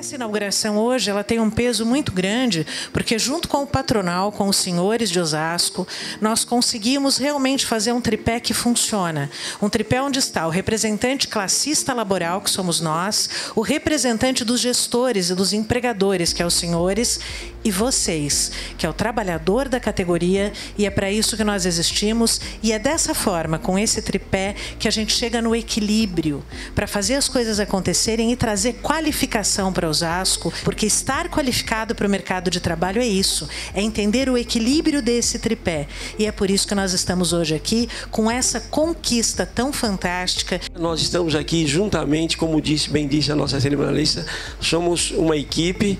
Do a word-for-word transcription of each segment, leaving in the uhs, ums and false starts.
Essa inauguração hoje ela tem um peso muito grande, porque junto com o patronal, com os senhores de Osasco, nós conseguimos realmente fazer um tripé que funciona. Um tripé onde está o representante classista laboral, que somos nós, o representante dos gestores e dos empregadores, que é os senhores, e vocês, que é o trabalhador da categoria, e é para isso que nós existimos, e é dessa forma, com esse tripé, que a gente chega no equilíbrio, para fazer as coisas acontecerem e trazer qualificação para Osasco, porque estar qualificado para o mercado de trabalho é isso, é entender o equilíbrio desse tripé, e é por isso que nós estamos hoje aqui, com essa conquista tão fantástica. Nós estamos aqui juntamente, como disse, bem disse a nossa cerimonialista, somos uma equipe.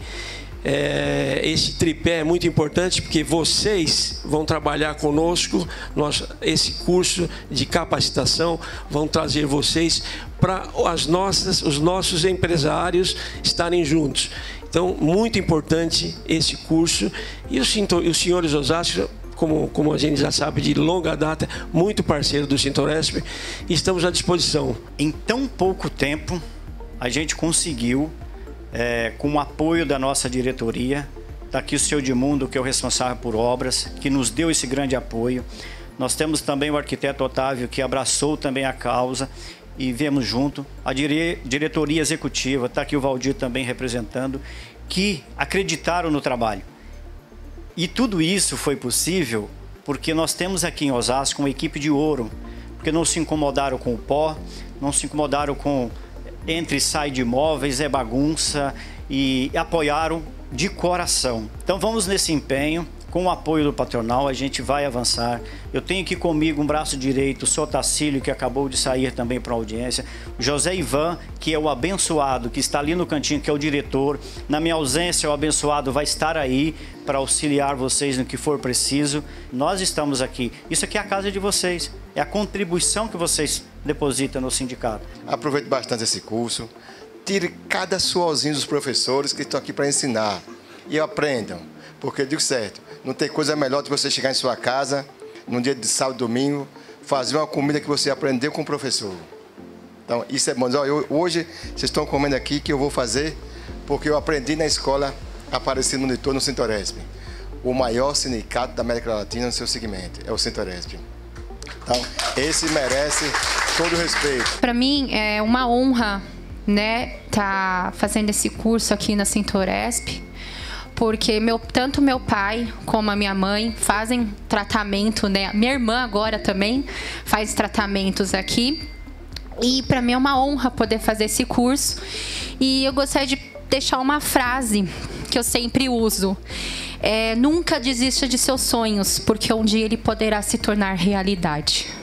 É, esse tripé é muito importante porque vocês vão trabalhar conosco, nós, esse curso de capacitação vão trazer vocês para as nossas, os nossos empresários estarem juntos. Então, muito importante esse curso. E os, os senhores Osasco, como, como a gente já sabe, de longa data, muito parceiro do Sintoresp, estamos à disposição. Em tão pouco tempo, a gente conseguiu... É, com o apoio da nossa diretoria, está aqui o senhor Edmundo, que é o responsável por obras, que nos deu esse grande apoio. Nós temos também o arquiteto Otávio, que abraçou também a causa e viemos junto. A dire... diretoria executiva, está aqui o Valdir também representando, que acreditaram no trabalho. E tudo isso foi possível porque nós temos aqui em Osasco uma equipe de ouro, porque não se incomodaram com o pó, não se incomodaram com... Entre e sai de imóveis, é bagunça, e apoiaram de coração. Então vamos nesse empenho, com o apoio do patronal, a gente vai avançar. Eu tenho aqui comigo um braço direito, o senhor Tacílio, que acabou de sair também para a audiência, o José Ivan, que é o abençoado, que está ali no cantinho, que é o diretor. Na minha ausência, o abençoado vai estar aí para auxiliar vocês no que for preciso. Nós estamos aqui. Isso aqui é a casa de vocês, é a contribuição que vocês deposita no sindicato. Aproveite bastante esse curso, tire cada suorzinho dos professores que estão aqui para ensinar e aprendam, porque eu digo certo, não tem coisa melhor do que você chegar em sua casa, num dia de sábado, domingo, fazer uma comida que você aprendeu com o professor. Então, isso é bom. Eu, hoje, vocês estão comendo aqui que eu vou fazer, porque eu aprendi na escola Aparecido Molitor, no Sintoresp, o maior sindicato da América Latina no seu segmento, é o Sintoresp. Então, esse merece todo o respeito. Para mim é uma honra, né, tá fazendo esse curso aqui na Sintoresp, porque meu, tanto meu pai como a minha mãe fazem tratamento, né? Minha irmã agora também faz tratamentos aqui. E para mim é uma honra poder fazer esse curso. E eu gostaria de deixar uma frase que eu sempre uso. É, nunca desista de seus sonhos, porque um dia ele poderá se tornar realidade.